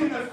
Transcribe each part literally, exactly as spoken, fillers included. Είναι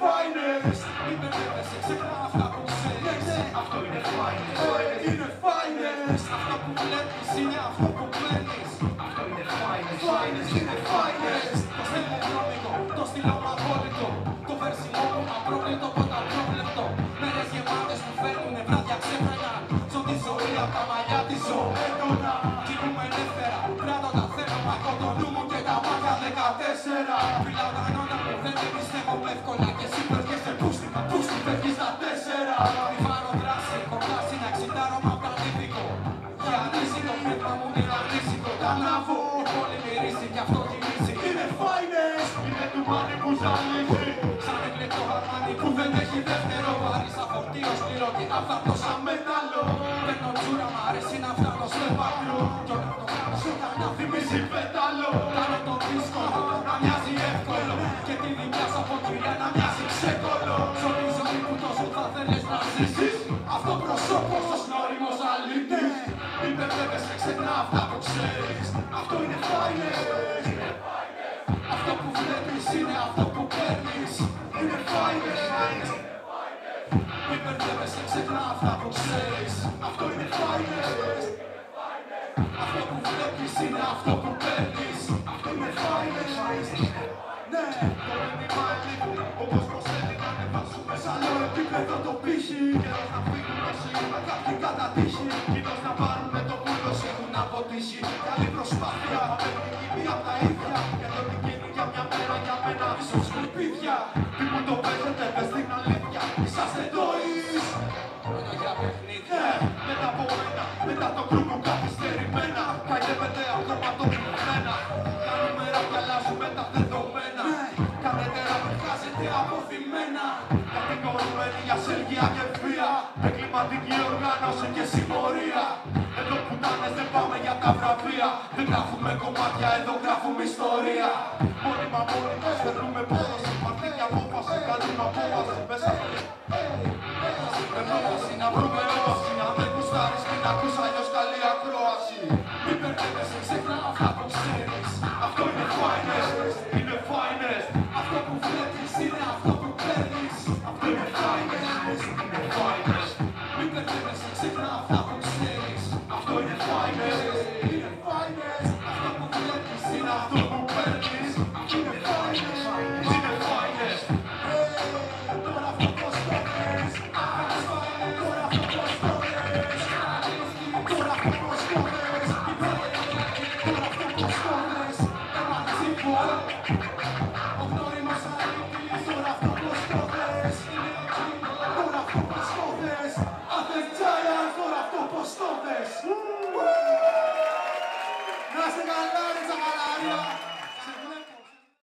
finest, αυτό που βλέπεις, είναι αυτό που παίρνεις.